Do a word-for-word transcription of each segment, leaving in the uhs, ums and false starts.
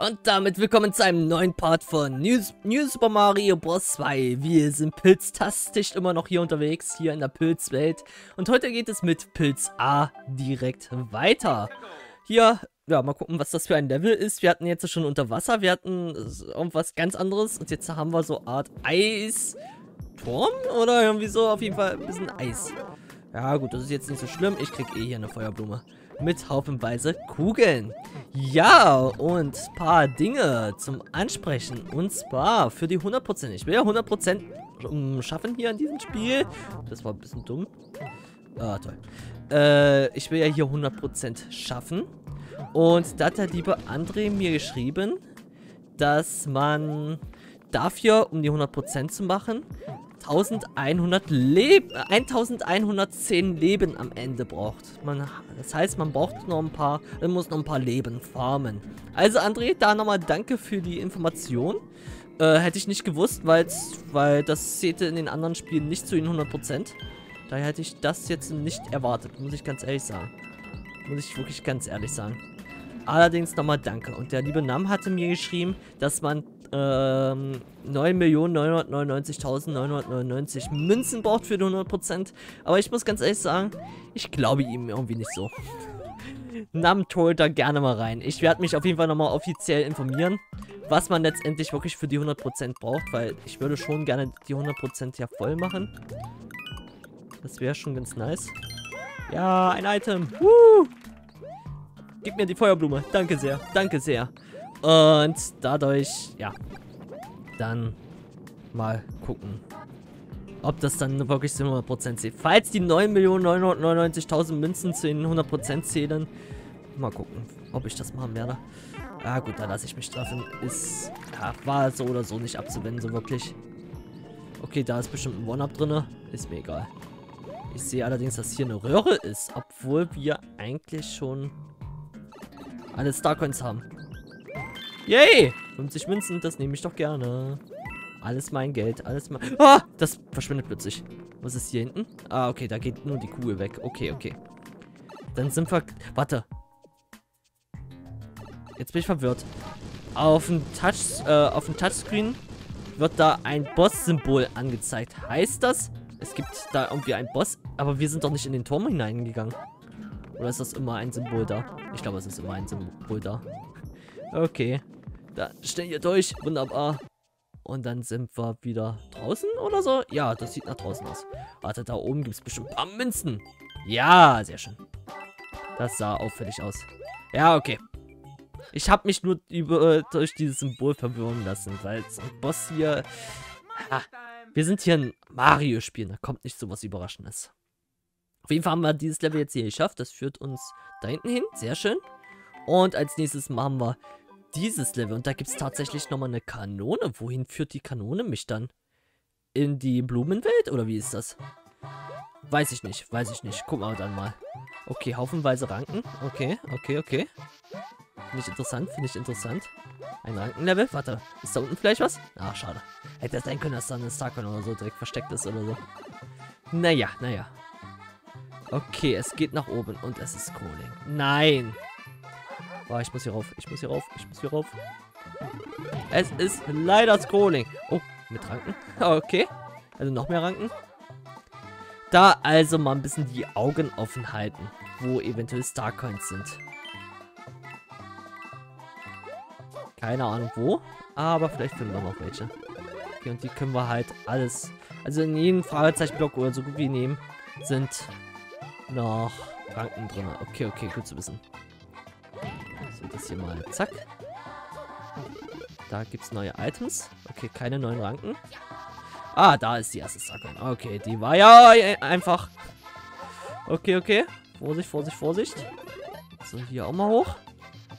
Und damit willkommen zu einem neuen Part von New, New Super Mario Bros. zwei. Wir sind pilztastisch immer noch hier unterwegs, hier in der Pilzwelt. Und heute geht es mit Pilz A direkt weiter. Hier, ja, mal gucken, was das für ein Level ist. Wir hatten jetzt schon unter Wasser, wir hatten irgendwas ganz anderes. Und jetzt haben wir so eine Art Eisturm oder irgendwie so, auf jeden Fall ein bisschen Eis. Ja gut, das ist jetzt nicht so schlimm. Ich krieg eh hier eine Feuerblume. Mit haufenweise Kugeln. Ja, und ein paar Dinge zum Ansprechen. Und zwar für die hundert Prozent. Ich will ja hundert Prozent schaffen hier in diesem Spiel. Das war ein bisschen dumm. Ah, toll. Äh, ich will ja hier hundert Prozent schaffen. Und da hat der liebe André mir geschrieben, dass man dafür, um die hundert Prozent zu machen, elfhundert Leben, elfhundertzehn Leben am Ende braucht. Man, das heißt, man braucht noch ein paar, man muss noch ein paar Leben farmen. Also André, da nochmal danke für die Information. Äh, hätte ich nicht gewusst, weil das zählte in den anderen Spielen nicht zu den hundert Prozent. Daher hätte ich das jetzt nicht erwartet, muss ich ganz ehrlich sagen. Muss ich wirklich ganz ehrlich sagen. Allerdings nochmal danke. Und der liebe Nam hatte mir geschrieben, dass man Ähm, neun Millionen neunhundertneunundneunzigtausendneunhundertneunundneunzig Münzen braucht für die hundert Prozent. Aber ich muss ganz ehrlich sagen, ich glaube ihm irgendwie nicht so. Nam holt da gerne mal rein. Ich werde mich auf jeden Fall nochmal offiziell informieren, was man letztendlich wirklich für die hundert Prozent braucht, weil ich würde schon gerne die hundert Prozent ja voll machen. Das wäre schon ganz nice. Ja, ein Item. Woo! Gib mir die Feuerblume. Danke sehr. Danke sehr. Und dadurch, ja, dann mal gucken, ob das dann wirklich zu hundert Prozent zählt. Falls die neun Millionen neunhundertneunundneunzigtausend Münzen zu den hundert Prozent zählen, mal gucken, ob ich das machen werde. Ja gut, da lasse ich mich treffen. Ist, ja, war so oder so nicht abzuwenden, so wirklich. Okay, da ist bestimmt ein One-Up drin. Ist mir egal. Ich sehe allerdings, dass hier eine Röhre ist, obwohl wir eigentlich schon alle Starcoins haben. Yay! fünfzig Münzen, das nehme ich doch gerne. Alles mein Geld, alles mein... Ah! Das verschwindet plötzlich. Was ist hier hinten? Ah, okay, da geht nur die Kugel weg. Okay, okay. Dann sind wir... Warte. Jetzt bin ich verwirrt. Auf dem Touch, äh, auf dem Touchscreen wird da ein Boss-Symbol angezeigt. Heißt das, es gibt da irgendwie einen Boss, aber wir sind doch nicht in den Turm hineingegangen. Oder ist das immer ein Symbol da? Ich glaube, es ist immer ein Symbol da. Okay. Da stellen wir durch. Wunderbar. Und dann sind wir wieder draußen oder so. Ja, das sieht nach draußen aus. Warte, da oben gibt es bestimmt ein paar Münzen. Ja, sehr schön. Das sah auffällig aus. Ja, okay. Ich habe mich nur über, äh, durch dieses Symbol verwirren lassen. Weil so ein Boss hier... Ha, wir sind hier ein Mario-Spiel. Da kommt nicht so was Überraschendes. Auf jeden Fall haben wir dieses Level jetzt hier geschafft. Das führt uns da hinten hin. Sehr schön. Und als nächstes machen wir dieses Level. Und da gibt es tatsächlich nochmal eine Kanone. Wohin führt die Kanone mich dann? In die Blumenwelt? Oder wie ist das? Weiß ich nicht. Weiß ich nicht. Gucken wir dann mal. Okay, haufenweise Ranken. Okay, okay, okay. Finde ich interessant. Finde ich interessant. Ein Rankenlevel. Warte. Ist da unten vielleicht was? Ach, schade. Hätte es sein können, dass da eine Starcoin oder so direkt versteckt ist oder so. Naja, naja. Okay, es geht nach oben. Und es ist Scrolling. Nein. Oh, ich muss hier rauf, ich muss hier rauf, ich muss hier rauf. Es ist leider Scrolling. Oh, mit Ranken. Okay, also noch mehr Ranken. Da also mal ein bisschen die Augen offen halten, wo eventuell Starcoins sind. Keine Ahnung wo, aber vielleicht finden wir noch welche. Okay, und die können wir halt alles, also in jedem Fragezeichenblock oder so gut wie nehmen, sind noch Ranken drin. Okay, okay, gut zu wissen. Das hier mal, zack. Da gibt es neue Items. Okay, keine neuen Ranken. Ah, da ist die erste Sache. Okay, die war ja einfach. Okay, okay. Vorsicht, Vorsicht, Vorsicht. So, hier auch mal hoch.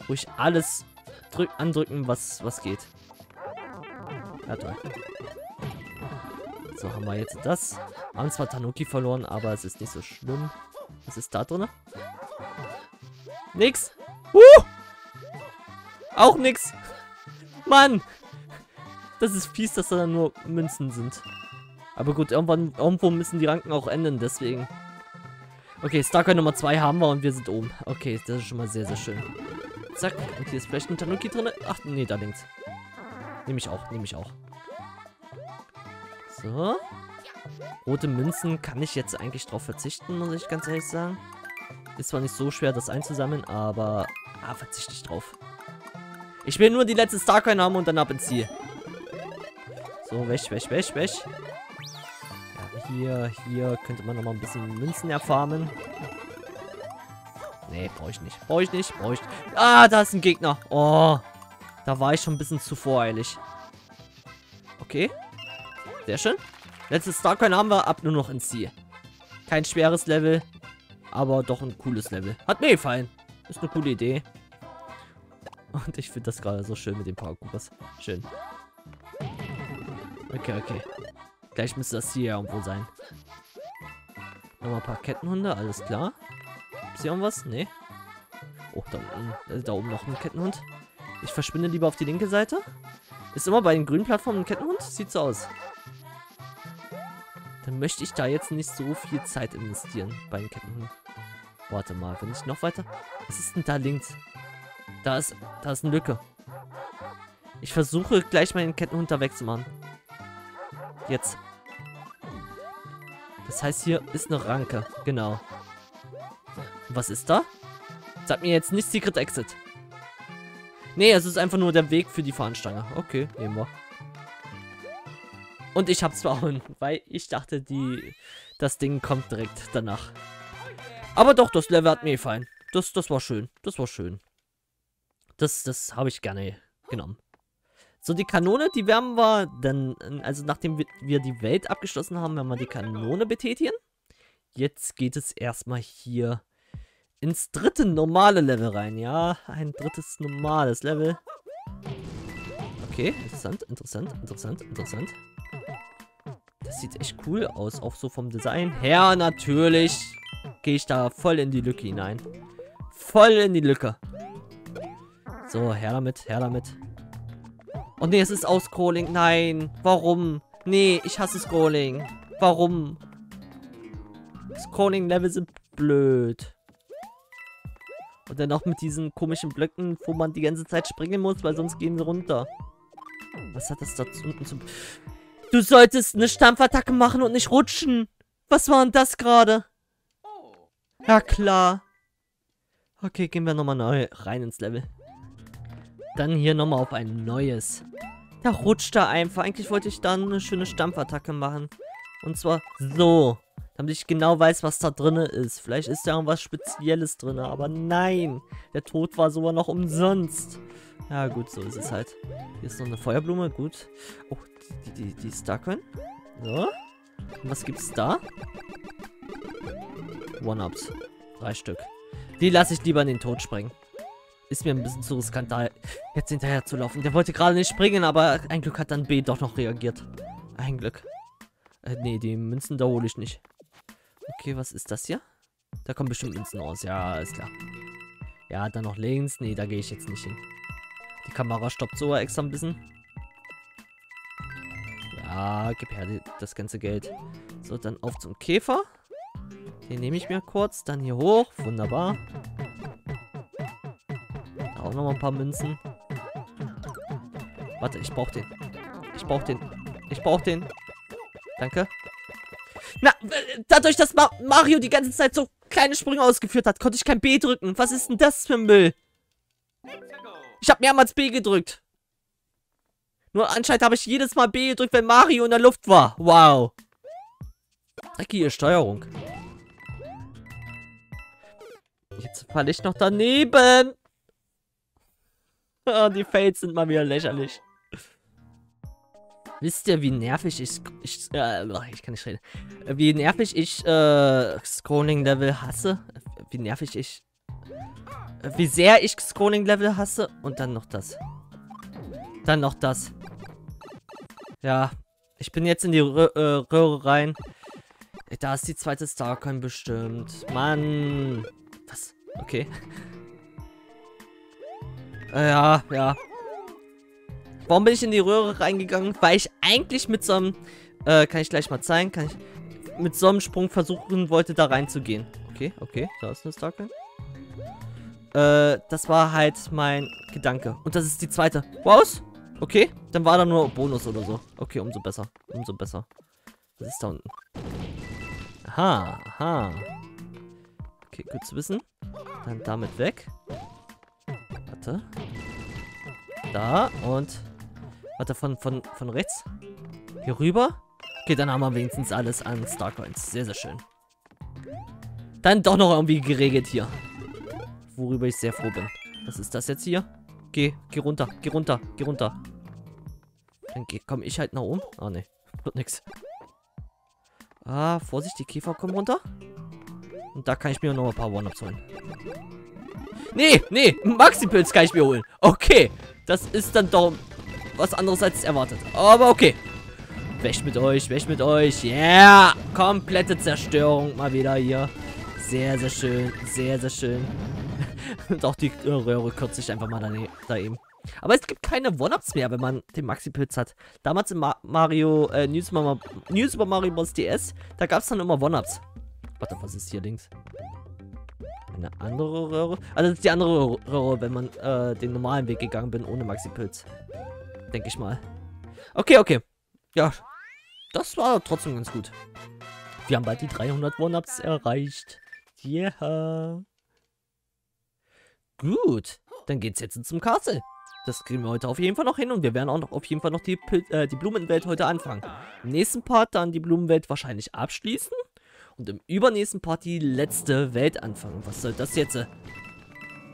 Ruhig alles drück andrücken, was, was geht. Ja, toll. So, haben wir jetzt das. Haben zwar Tanuki verloren, aber es ist nicht so schlimm. Was ist da drin? Nix. Uh! Auch nix. Mann. Das ist fies, dass da nur Münzen sind. Aber gut, irgendwann, irgendwo müssen die Ranken auch enden, deswegen. Okay, Starcoin Nummer zwei haben wir und wir sind oben. Okay, das ist schon mal sehr, sehr schön. Zack. Und hier ist vielleicht ein Tanuki drin. Ach, nee, da links. Nehme ich auch, nehme ich auch. So. Rote Münzen kann ich jetzt eigentlich drauf verzichten, muss ich ganz ehrlich sagen. Ist zwar nicht so schwer, das einzusammeln, aber... Ah, verzichte ich drauf. Ich will nur die letzte Starcoin haben und dann ab ins Ziel. So, weg, weg, weg, weg. Ja, hier, hier könnte man nochmal ein bisschen Münzen erfarmen. Nee, brauche ich nicht. Brauche ich nicht, brauche ich nicht. Ah, da ist ein Gegner. Oh, da war ich schon ein bisschen zu voreilig. Okay. Sehr schön. Letztes Starcoin haben wir, ab nur noch ins Ziel. Kein schweres Level, aber doch ein cooles Level. Hat mir gefallen. Ist eine coole Idee. Und ich finde das gerade so schön mit den Parkours. Schön. Okay, okay. Gleich müsste das hier irgendwo sein. Nochmal ein paar Kettenhunde, alles klar. Ist hier irgendwas? Nee. Oh, da oben, äh, da oben noch ein Kettenhund. Ich verschwinde lieber auf die linke Seite. Ist immer bei den grünen Plattformen ein Kettenhund? Sieht so aus. Dann möchte ich da jetzt nicht so viel Zeit investieren bei den Kettenhunden. Warte mal, wenn ich noch weiter... Was ist denn da links? Da ist, da ist eine Lücke. Ich versuche gleich meinen Kettenhund da wegzumachen. Jetzt. Das heißt, hier ist eine Ranke. Genau. Und was ist da? Sag mir jetzt nicht Secret Exit. Nee, es ist einfach nur der Weg für die Fahnenstange. Okay, nehmen wir. Und ich hab's verhauen, weil ich dachte, die das Ding kommt direkt danach. Aber doch, das Level hat mir gefallen. Das, das war schön. Das war schön. Das, das habe ich gerne genommen. So, die Kanone, die werden wir dann, also nachdem wir die Welt abgeschlossen haben, werden wir die Kanone betätigen. Jetzt geht es erstmal hier ins dritte normale Level rein. Ja, ein drittes normales Level. Okay, interessant, interessant, interessant, interessant. Das sieht echt cool aus, auch so vom Design her. Natürlich gehe ich da voll in die Lücke hinein. Voll in die Lücke. So, her damit, her damit. Oh ne, es ist auch Scrolling. Nein, warum? Nee, ich hasse Scrolling. Warum? Scrolling-Level sind blöd. Und dann noch mit diesen komischen Blöcken, wo man die ganze Zeit springen muss, weil sonst gehen sie runter. Was hat das da unten zu... Du solltest eine Stampfattacke machen und nicht rutschen. Was war denn das gerade? Ja, klar. Okay, gehen wir nochmal neu rein ins Level. Dann hier nochmal auf ein neues. Da rutscht er einfach. Eigentlich wollte ich da eine schöne Stampfattacke machen. Und zwar so. Damit ich genau weiß, was da drin ist. Vielleicht ist da irgendwas Spezielles drin. Aber nein. Der Tod war sogar noch umsonst. Ja gut, so ist es halt. Hier ist noch eine Feuerblume. Gut. Oh, die, die, die Starcoin. So. Und was gibt's da? One-Ups. Drei Stück. Die lasse ich lieber in den Tod springen. Ist mir ein bisschen zu riskant, da jetzt hinterher zu laufen. Der wollte gerade nicht springen, aber ein Glück hat dann B doch noch reagiert. Ein Glück. Äh, nee, die Münzen da hole ich nicht. Okay, was ist das hier? Da kommen bestimmt Münzen raus. Ja, ist klar. Ja, dann noch links. Nee, da gehe ich jetzt nicht hin. Die Kamera stoppt so extra ein bisschen. Ja, gib her das ganze Geld. So, dann auf zum Käfer. Den nehme ich mir kurz. Dann hier hoch. Wunderbar. Auch nochmal ein paar Münzen. Warte, ich brauche den. Ich brauche den. Ich brauche den. Danke. Na, dadurch, dass Mario die ganze Zeit so kleine Sprünge ausgeführt hat, konnte ich kein B drücken. Was ist denn das für ein Müll? Ich habe mehrmals B gedrückt. Nur anscheinend habe ich jedes Mal B gedrückt, wenn Mario in der Luft war. Wow. Dreckige Steuerung. Jetzt falle ich noch daneben. Oh, die Fails sind mal wieder lächerlich. Wisst ihr, wie nervig ich... Ich, äh, ich kann nicht reden. Wie nervig ich äh, Scrolling-Level hasse. Wie nervig ich... Wie sehr ich Scrolling-Level hasse. Und dann noch das. Dann noch das. Ja. Ich bin jetzt in die Rö äh, Röhre rein. Da ist die zweite Starcoin bestimmt. Mann. Was? Okay. Ja, ja. Warum bin ich in die Röhre reingegangen? Weil ich eigentlich mit so einem... Äh, kann ich gleich mal zeigen. Kann ich mit so einem Sprung versuchen wollte, da reinzugehen. Okay, okay. Da ist eine Starcoin. Äh, das war halt mein Gedanke. Und das ist die zweite. Wow. Okay, dann war da nur Bonus oder so. Okay, umso besser. Umso besser. Was ist da unten? Aha, aha. Okay, gut zu wissen. Dann damit weg. Warte. Da und... Warte, von, von, von rechts. Hier rüber. Okay, dann haben wir wenigstens alles an Starcoins. Sehr, sehr schön. Dann doch noch irgendwie geregelt hier. Worüber ich sehr froh bin. Was ist das jetzt hier? Geh, geh runter, geh runter, geh runter. Dann geh, komm ich halt nach oben. Ah, ne, wird nix. Ah, Vorsicht, die Käfer kommen runter. Und da kann ich mir noch ein paar One-Ups holen. Nee, nee, Maxi-Pilz kann ich mir holen. Okay, das ist dann doch was anderes als erwartet. Aber okay. Wäscht mit euch, wäscht mit euch. Yeah, komplette Zerstörung mal wieder hier. Sehr, sehr schön, sehr, sehr schön. Und auch die Röhre kürze ich einfach mal da eben. Aber es gibt keine One-Ups mehr, wenn man den Maxi-Pilz hat. Damals im Ma Mario, äh, New Super, New Super Mario Bros. D S, da gab es dann immer One-Ups. Warte, was ist hier links? Eine andere Röhre? Also das ist die andere Röhre, wenn man äh, den normalen Weg gegangen bin, ohne Maxi-Pilz. Denke ich mal. Okay, okay. Ja, das war trotzdem ganz gut. Wir haben bald die dreihundert One-Ups erreicht. Yeah. Gut, dann geht's jetzt zum Castle. Das kriegen wir heute auf jeden Fall noch hin und wir werden auch noch auf jeden Fall noch die, Pil äh, die Blumenwelt heute anfangen. Im nächsten Part dann die Blumenwelt wahrscheinlich abschließen und im übernächsten Part die letzte Welt anfangen. Was soll das jetzt? Äh?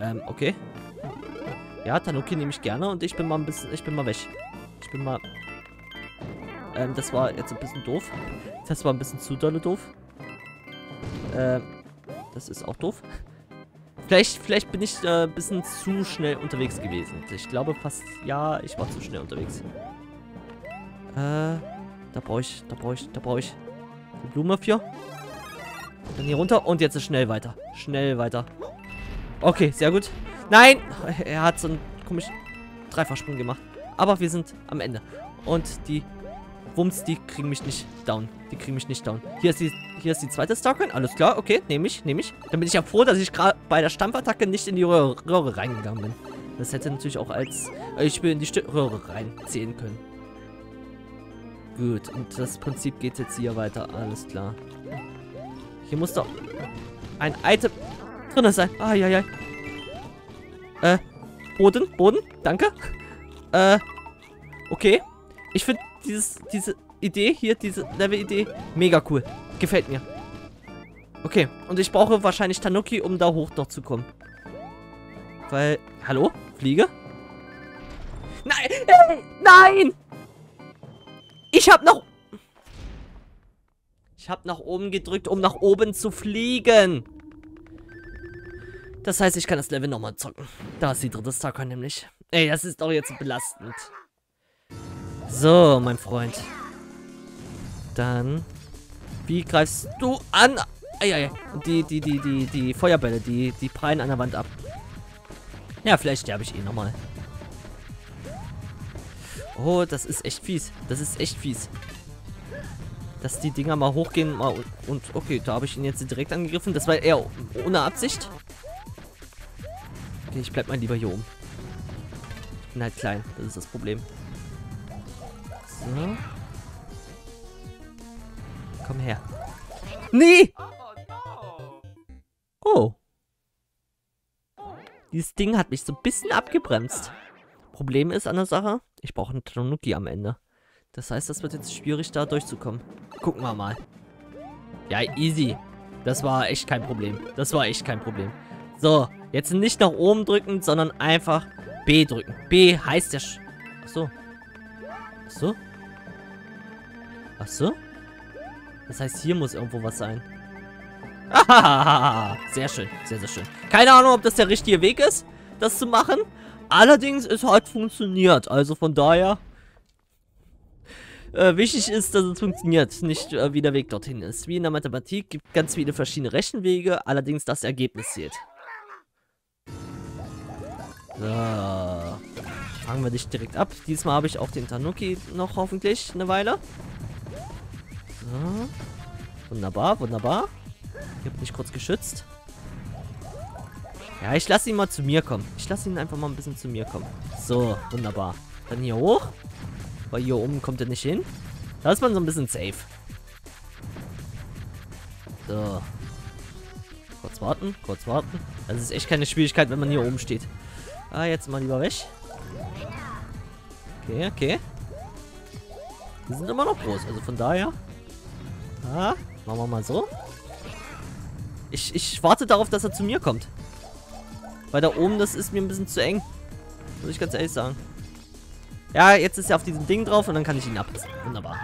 Ähm, okay. Ja, Tanuki nehme ich gerne und ich bin mal ein bisschen, ich bin mal weg. Ich bin mal... Ähm, das war jetzt ein bisschen doof. Das war ein bisschen zu dolle doof. Ähm, das ist auch doof. Vielleicht, vielleicht bin ich äh, ein bisschen zu schnell unterwegs gewesen. Ich glaube fast, ja, ich war zu schnell unterwegs. Äh, da brauche ich, da brauche ich, da brauche ich die Blume für. Dann hier runter und jetzt ist schnell weiter. Schnell weiter. Okay, sehr gut. Nein! Er hat so einen komischen Dreifachsprung gemacht. Aber wir sind am Ende. Und die Wumms, die kriegen mich nicht down. Die kriegen mich nicht down. Hier ist die, hier ist die zweite Starcoin. Alles klar, okay, nehme ich, nehme ich. Dann bin ich ja froh, dass ich gerade bei der Stampfattacke nicht in die Röhre, Röhre reingegangen bin. Das hätte natürlich auch als... Äh, ich will in die St Röhre reinziehen können. Gut, und das Prinzip geht jetzt hier weiter. Alles klar. Hier muss doch ein Item drin sein. Ah, ja, ja. Äh, Boden, Boden, danke. Äh, okay. Ich finde... Dieses, diese Idee hier, diese Level-Idee, mega cool. Gefällt mir. Okay, und ich brauche wahrscheinlich Tanuki, um da hoch noch zu kommen. Weil, hallo? Fliege? Nein! Hey, nein! Ich hab noch... Ich hab nach oben gedrückt, um nach oben zu fliegen. Das heißt, ich kann das Level nochmal zocken. Da ist die dritte Starcoin nämlich. Ey, das ist doch jetzt belastend. So, mein Freund. Dann. Wie greifst du an? Eieiei. Die, die, die, die, die Feuerbälle, die, die prallen an der Wand ab. Ja, vielleicht sterbe ich eh nochmal. Oh, das ist echt fies. Das ist echt fies. Dass die Dinger mal hochgehen mal und, und okay, da habe ich ihn jetzt direkt angegriffen. Das war eher ohne Absicht. Okay, ich bleib mal lieber hier oben. Ich bin halt klein, das ist das Problem. So. Komm her. Nee! Oh. Dieses Ding hat mich so ein bisschen abgebremst. Problem ist an der Sache, ich brauche einen Tanuki am Ende. Das heißt, das wird jetzt schwierig, da durchzukommen. Gucken wir mal. Ja, easy. Das war echt kein Problem. Das war echt kein Problem. So, jetzt nicht nach oben drücken, sondern einfach B drücken. B heißt ja... Sch Achso. Achso. Ach so? Das heißt, hier muss irgendwo was sein. Ah, sehr schön, sehr, sehr schön. Keine Ahnung, ob das der richtige Weg ist, das zu machen. Allerdings, es hat funktioniert. Also von daher... Äh, wichtig ist, dass es funktioniert, nicht äh, wie der Weg dorthin ist. Wie in der Mathematik gibt es ganz viele verschiedene Rechenwege, allerdings das Ergebnis zählt. So... Fangen wir dich direkt ab. Diesmal habe ich auch den Tanuki noch hoffentlich eine Weile. So. Wunderbar, wunderbar. Ich habe mich kurz geschützt. Ja, ich lasse ihn mal zu mir kommen. Ich lasse ihn einfach mal ein bisschen zu mir kommen. So, wunderbar. Dann hier hoch. Weil hier oben kommt er nicht hin. Da ist man so ein bisschen safe. So. Kurz warten, kurz warten. Das ist echt keine Schwierigkeit, wenn man hier oben steht. Ah, jetzt mal lieber weg. Okay, okay. Die sind immer noch groß, also von daher. Ah, machen wir mal so. Ich, ich warte darauf, dass er zu mir kommt. Weil da oben, das ist mir ein bisschen zu eng. Muss ich ganz ehrlich sagen. Ja, jetzt ist er auf diesem Ding drauf und dann kann ich ihn abpassen. Wunderbar.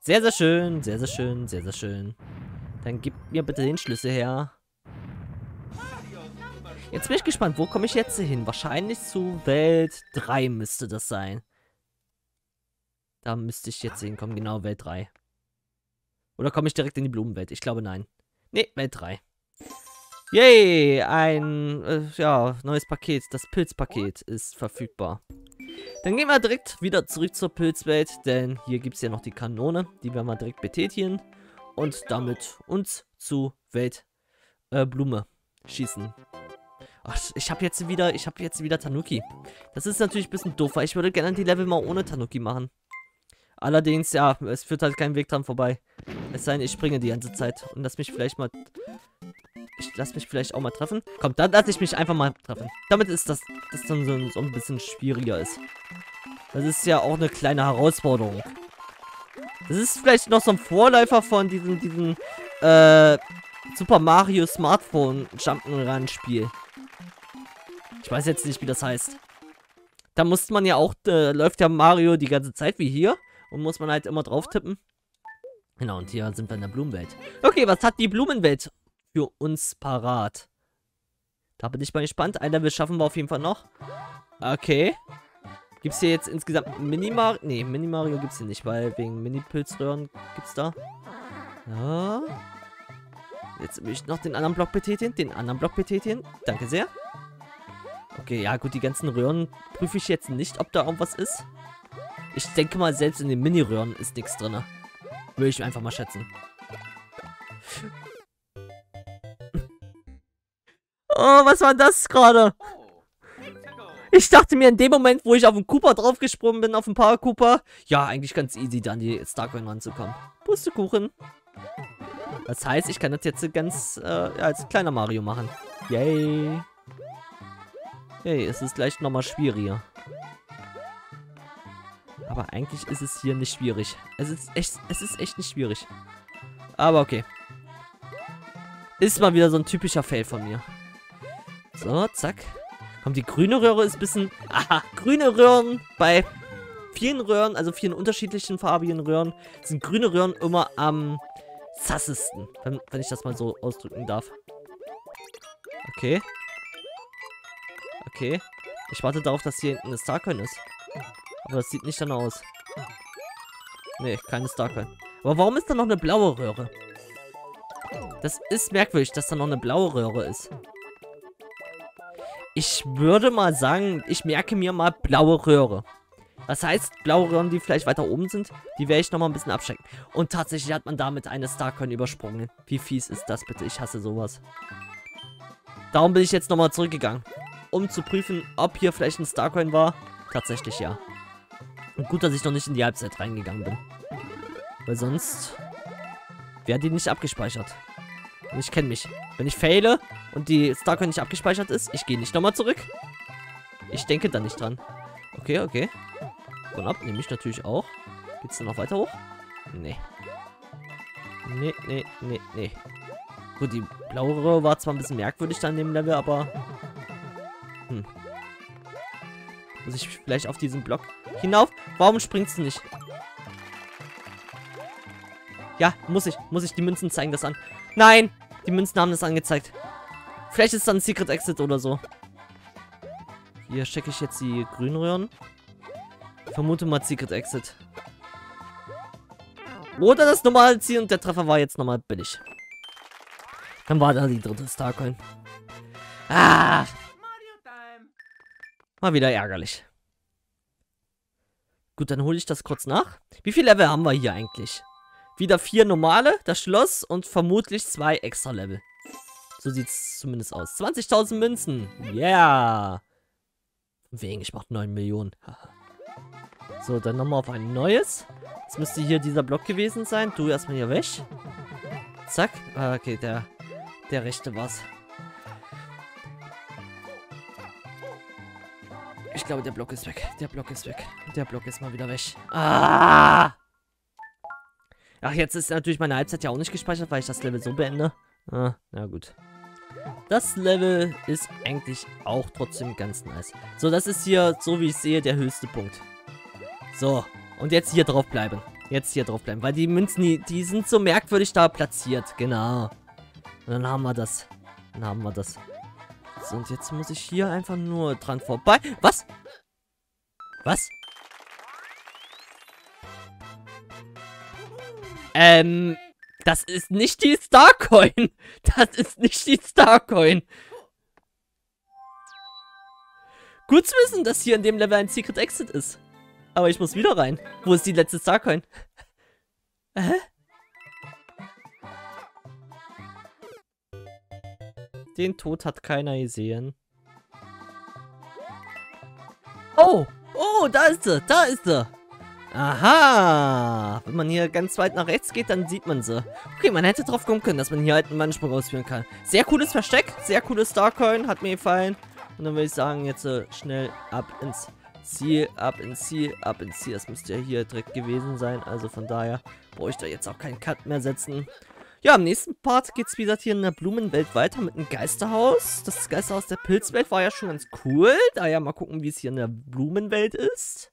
Sehr, sehr schön, sehr, sehr schön, sehr, sehr schön. Dann gib mir bitte den Schlüssel her. Jetzt bin ich gespannt, wo komme ich jetzt hin? Wahrscheinlich zu Welt drei müsste das sein. Da müsste ich jetzt hinkommen, genau, Welt drei. Oder komme ich direkt in die Blumenwelt? Ich glaube, nein. Nee, Welt drei. Yay, ein äh, ja, neues Paket. Das Pilzpaket ist verfügbar. Dann gehen wir direkt wieder zurück zur Pilzwelt, denn hier gibt es ja noch die Kanone. Die werden wir direkt betätigen und damit uns zu Welt äh, Blume schießen. Ach, ich habe jetzt wieder, ich habe jetzt wieder Tanuki. Das ist natürlich ein bisschen doof, weil ich würde gerne die Level mal ohne Tanuki machen. Allerdings, ja, es führt halt keinen Weg dran vorbei. Es sei denn, ich springe die ganze Zeit und lass mich vielleicht mal... Ich lass mich vielleicht auch mal treffen. Komm, dann lasse ich mich einfach mal treffen. Damit ist das, das dann so, so ein bisschen schwieriger ist. Das ist ja auch eine kleine Herausforderung. Das ist vielleicht noch so ein Vorläufer von diesem, diesem, äh, Super Mario Smartphone Jump'n'Run Spiel. Ich weiß jetzt nicht, wie das heißt. Da muss man ja auch, äh, läuft ja Mario die ganze Zeit wie hier. Und muss man halt immer drauf tippen. Genau, und hier sind wir in der Blumenwelt. Okay, was hat die Blumenwelt für uns parat? Da bin ich mal gespannt. Ein Level schaffen wir auf jeden Fall noch. Okay. Gibt es hier jetzt insgesamt Mini-Mario? Ne, Mini-Mario gibt es hier nicht, weil wegen Mini-Pilzröhren gibt es da. Ja. Jetzt will ich noch den anderen Block betätigen. Den anderen Block betätigen. Danke sehr. Okay, ja gut, die ganzen Röhren prüfe ich jetzt nicht, ob da irgendwas ist. Ich denke mal, selbst in den Mini-Röhren ist nichts drin. Würde ich einfach mal schätzen. Oh, was war das gerade? Ich dachte mir in dem Moment, wo ich auf den Koopa draufgesprungen bin, auf den Power Koopa, ja, eigentlich ganz easy, da an die Starcoin ranzukommen. Pustekuchen. Das heißt, ich kann das jetzt ganz, äh, ja, als kleiner Mario machen. Yay. Yay, es ist gleich nochmal schwieriger. Aber eigentlich ist es hier nicht schwierig. Es ist echt, es ist echt nicht schwierig. Aber okay. Ist mal wieder so ein typischer Fail von mir. So, zack. Kommt die grüne Röhre ist ein bisschen... Aha, grüne Röhren bei vielen Röhren, also vielen unterschiedlichen farbigen Röhren, sind grüne Röhren immer am sassesten. Wenn, wenn ich das mal so ausdrücken darf. Okay. Okay. Ich warte darauf, dass hier hinten eine Starcoin ist. Aber das sieht nicht dann aus. Nee, keine Starcoin. Aber warum ist da noch eine blaue Röhre? Das ist merkwürdig, dass da noch eine blaue Röhre ist. Ich würde mal sagen, ich merke mir mal blaue Röhre. Das heißt, blaue Röhren, die vielleicht weiter oben sind, die werde ich nochmal ein bisschen abchecken. Und tatsächlich hat man damit eine Starcoin übersprungen. Wie fies ist das bitte? Ich hasse sowas. Darum bin ich jetzt nochmal zurückgegangen. Um zu prüfen, ob hier vielleicht ein Starcoin war. Tatsächlich ja. Und gut, dass ich noch nicht in die Halbzeit reingegangen bin. Weil sonst wäre die nicht abgespeichert. Und ich kenne mich. Wenn ich faile und die Starcoin nicht abgespeichert ist, ich gehe nicht nochmal zurück. Ich denke da nicht dran. Okay, okay. Und ab, nehme ich natürlich auch. Geht's denn noch weiter hoch? Nee. Nee, nee, nee, nee. Gut, die blaue war zwar ein bisschen merkwürdig da in dem Level, aber... Hm. Muss ich vielleicht auf diesen Block hinauf? Warum springst du nicht? Ja, muss ich. Muss ich. Die Münzen zeigen das an. Nein! Die Münzen haben das angezeigt. Vielleicht ist da ein Secret Exit oder so. Hier checke ich jetzt die Grünröhren. Ich vermute mal Secret Exit. Oder das normale Ziel und der Treffer war jetzt nochmal billig. Dann war da die dritte Starcoin. Ah! Mal wieder ärgerlich. Gut, dann hole ich das kurz nach. Wie viele Level haben wir hier eigentlich? Wieder vier normale, das Schloss und vermutlich zwei extra Level. So sieht es zumindest aus. zwanzigtausend Münzen. Yeah. Wegen, ich mach neun Millionen. So, dann nochmal auf ein neues. Das müsste hier dieser Block gewesen sein. Du erstmal hier weg. Zack. Ah, okay, der, der rechte war's. Ich glaube, der Block ist weg. Der Block ist weg. Der Block ist mal wieder weg. Ah! Ach, jetzt ist natürlich meine Halbzeit ja auch nicht gespeichert, weil ich das Level so beende. Ah, na gut. Das Level ist eigentlich auch trotzdem ganz nice. So, das ist hier, so wie ich sehe, der höchste Punkt. So, und jetzt hier drauf bleiben. Jetzt hier drauf bleiben, weil die Münzen, die, die sind so merkwürdig da platziert. Genau. Und dann haben wir das. Dann haben wir das. So, und jetzt muss ich hier einfach nur dran vorbei. Was? Was? Ähm, das ist nicht die Starcoin. Das ist nicht die Starcoin. Gut zu wissen, dass hier in dem Level ein Secret Exit ist. Aber ich muss wieder rein. Wo ist die letzte Starcoin? Hä? Den Tod hat keiner gesehen. Oh! Oh, da ist sie! Da ist sie! Aha! Wenn man hier ganz weit nach rechts geht, dann sieht man sie. Okay, man hätte drauf kommen können, dass man hier halt einen Wandsprung ausführen kann. Sehr cooles Versteck, sehr cooles Starcoin, hat mir gefallen. Und dann würde ich sagen, jetzt äh, schnell ab ins Ziel, ab ins Ziel, ab ins Ziel. Das müsste ja hier direkt gewesen sein, also von daher brauche ich da jetzt auch keinen Cut mehr setzen. Ja, im nächsten Part geht's wieder hier in der Blumenwelt weiter mit einem Geisterhaus. Das Geisterhaus der Pilzwelt war ja schon ganz cool. Daher mal gucken, wie es hier in der Blumenwelt ist.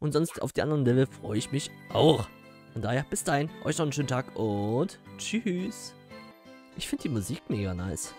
Und sonst auf die anderen Level freue ich mich auch. Und daher, bis dahin, euch noch einen schönen Tag und tschüss. Ich finde die Musik mega nice.